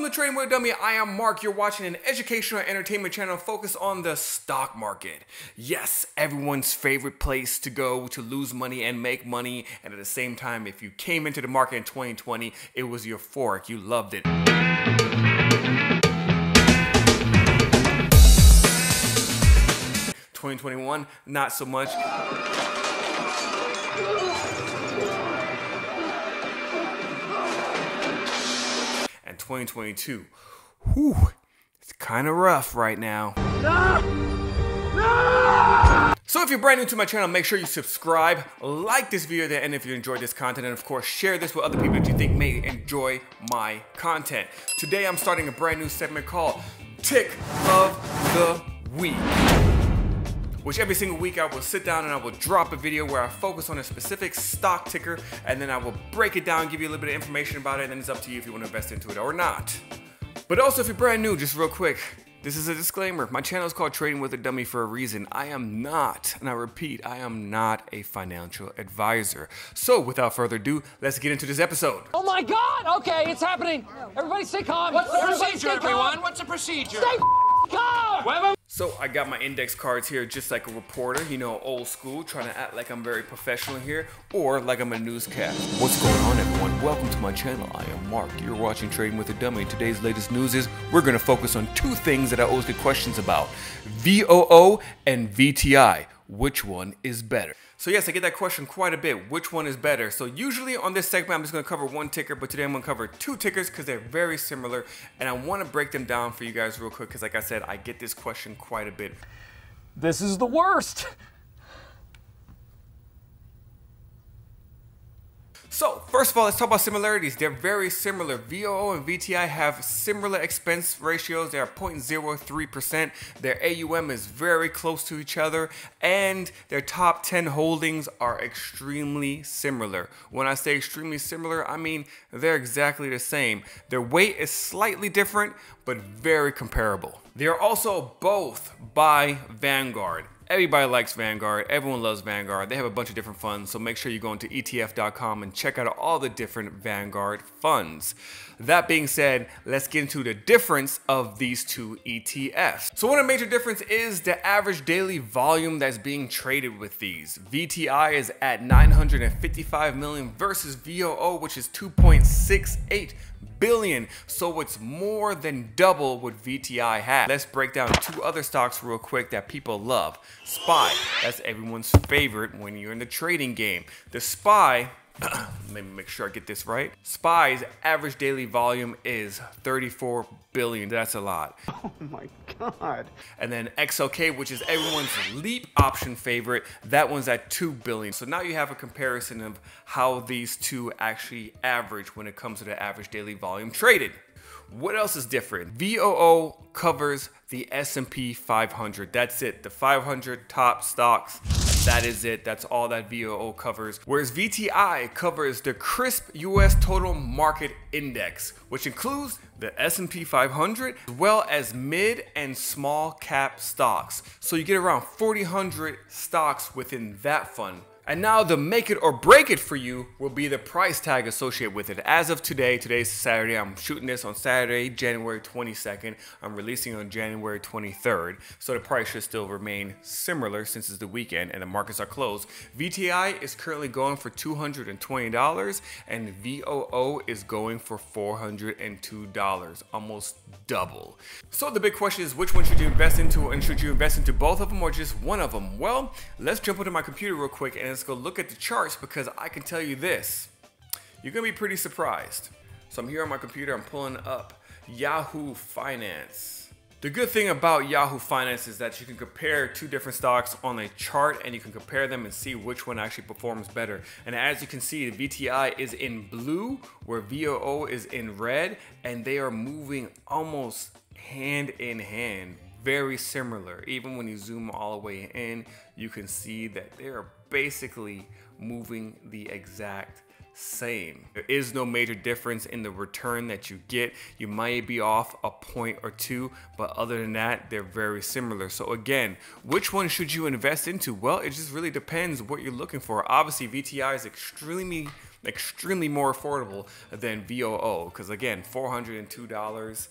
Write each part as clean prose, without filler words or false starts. Welcome to Trading with a Dummy. I am Mark. You're watching an educational entertainment channel focused on the stock market. Yes, everyone's favorite place to go to lose money and make money. And at the same time, if you came into the market in 2020, it was euphoric. You loved it. ¶¶ 2021, not so much. And 2022, whew, it's kind of rough right now. No! No! So if you're brand new to my channel, make sure you subscribe, like this video there, and if you enjoyed this content, and of course, share this with other people that you think may enjoy my content. Today, I'm starting a brand new segment called Tick of the Week, which every single week I will sit down and I will drop a video where I focus on a specific stock ticker, and then I will break it down, give you a little bit of information about it, and then it's up to you if you want to invest into it or not. But also, if you're brand new, just real quick, this is a disclaimer. My channel is called Trading with a Dummy for a reason. I am not, and I repeat, I am not a financial advisor. So without further ado, let's get into this episode. Oh my God, okay, it's happening. Everybody stay calm. What's the procedure, everyone? What's the procedure? Stay calm. So I got my index cards here just like a reporter, you know, old school, trying to act like I'm very professional here or like I'm a newscast. What's going on, everyone? Welcome to my channel. I am Mark. You're watching Trading with a Dummy. Today's latest news is we're going to focus on two things that I always get questions about, VOO and VTI. Which one is better? So yes, I get that question quite a bit. Which one is better? So usually on this segment, I'm just gonna cover one ticker, but today I'm gonna cover two tickers because they're very similar. And I wanna break them down for you guys real quick because like I said, I get this question quite a bit. This is the worst. So first of all, let's talk about similarities. They're very similar. VOO and VTI have similar expense ratios. They are 0.03%. Their AUM is very close to each other, and their top 10 holdings are extremely similar. When I say extremely similar, I mean they're exactly the same. Their weight is slightly different, but very comparable. They are also both by Vanguard. Everybody likes Vanguard, everyone loves Vanguard. They have a bunch of different funds, so make sure you go into ETF.com and check out all the different Vanguard funds. That being said, let's get into the difference of these two ETFs. So one of the major differences is the average daily volume that's being traded with these. VTI is at 955 million versus VOO, which is 2.68 billion. So it's more than double what VTI had. Let's break down two other stocks real quick that people love. SPY, that's everyone's favorite when you're in the trading game. The SPY, let me make sure I get this right. SPY's average daily volume is 34 billion. That's a lot. Oh my God. And then XLK, which is everyone's leap option favorite, that one's at 2 billion. So now you have a comparison of how these two actually average when it comes to the average daily volume traded. What else is different? VOO covers the S&P 500. That's it. The 500 top stocks. That is it. That's all that VOO covers. Whereas VTI covers the crisp US total market index, which includes the S&P 500, as well as mid and small cap stocks. So you get around 4,000 stocks within that fund. And now the make it or break it for you will be the price tag associated with it. As of today, today's Saturday, I'm shooting this on Saturday, January 22nd. I'm releasing on January 23rd. So the price should still remain similar since it's the weekend and the markets are closed. VTI is currently going for $220 and VOO is going for $402, almost double. So the big question is, which one should you invest into, and should you invest into both of them or just one of them? Well, let's jump into my computer real quick and let's go look at the charts, because I can tell you this, you're gonna be pretty surprised. So I'm here on my computer, I'm pulling up Yahoo Finance. The good thing about Yahoo Finance is that you can compare two different stocks on a chart and you can compare them and see which one actually performs better. And as you can see, the VTI is in blue where VOO is in red, and they are moving almost hand in hand. Very similar. Even when you zoom all the way in, you can see that they are basically moving the exact same. There is no major difference in the return that you get. You might be off a point or two, but other than that, they're very similar. So again, which one should you invest into? Well, it just really depends what you're looking for. Obviously, VTI is extremely extremely more affordable than VOO, because again, $402,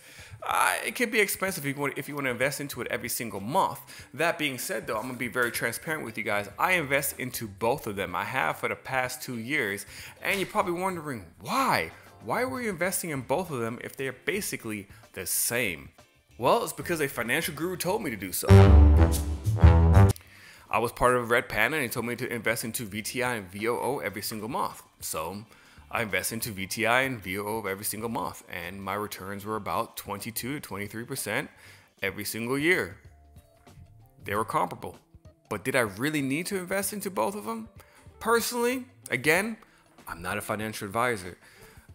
it can be expensive if you want to invest into it every single month. That being said, though, I'm gonna be very transparent with you guys. I invest into both of them. I have for the past 2 years, and you're probably wondering why. Why were you investing in both of them if they're basically the same? Well, it's because a financial guru told me to do so. I was part of Red Panda, and he told me to invest into VTI and VOO every single month. So I invest into VTI and VOO every single month, and my returns were about 22 to 23% every single year. They were comparable. But did I really need to invest into both of them? Personally, again, I'm not a financial advisor.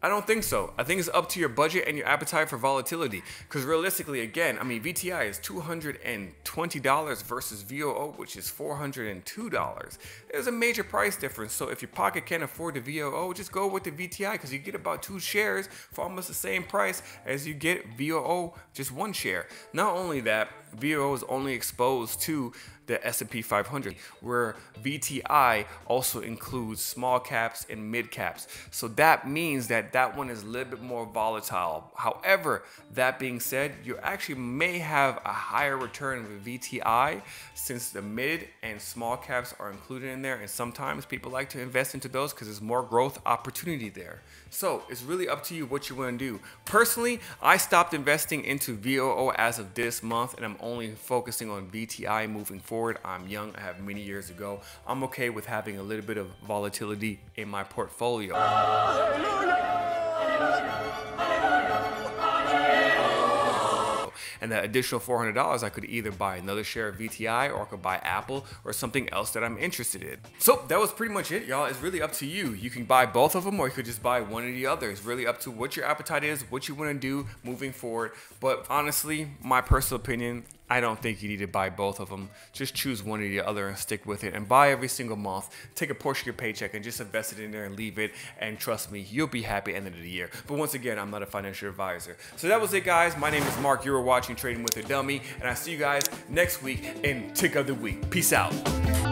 I don't think so. I think it's up to your budget and your appetite for volatility. Because realistically, again, I mean, VTI is $220 versus VOO, which is $402. There's a major price difference. So if your pocket can't afford the VOO, just go with the VTI, because you get about 2 shares for almost the same price as you get VOO, just 1 share. Not only that, VOO is only exposed to the S&P 500, where VTI also includes small caps and mid caps. So that means that one is a little bit more volatile. However, that being said, you actually may have a higher return with VTI, since the mid and small caps are included in there. And sometimes people like to invest into those because there's more growth opportunity there. So it's really up to you what you want to do. Personally, I stopped investing into VOO as of this month, and I'm only focusing on VTI moving forward. I'm young, I have many years to go. I'm okay with having a little bit of volatility in my portfolio. And that additional $400, I could either buy another share of VTI, or I could buy Apple or something else that I'm interested in. So that was pretty much it, y'all. It's really up to you. You can buy both of them, or you could just buy one or the other. It's really up to what your appetite is, what you want to do moving forward. But honestly, my personal opinion, I don't think you need to buy both of them. Just choose one or the other and stick with it, and buy every single month. Take a portion of your paycheck and just invest it in there and leave it. And trust me, you'll be happy at the end of the year. But once again, I'm not a financial advisor. So that was it, guys. My name is Mark. You were watching Trading with a Dummy, and I see you guys next week in Tick of the Week. Peace out.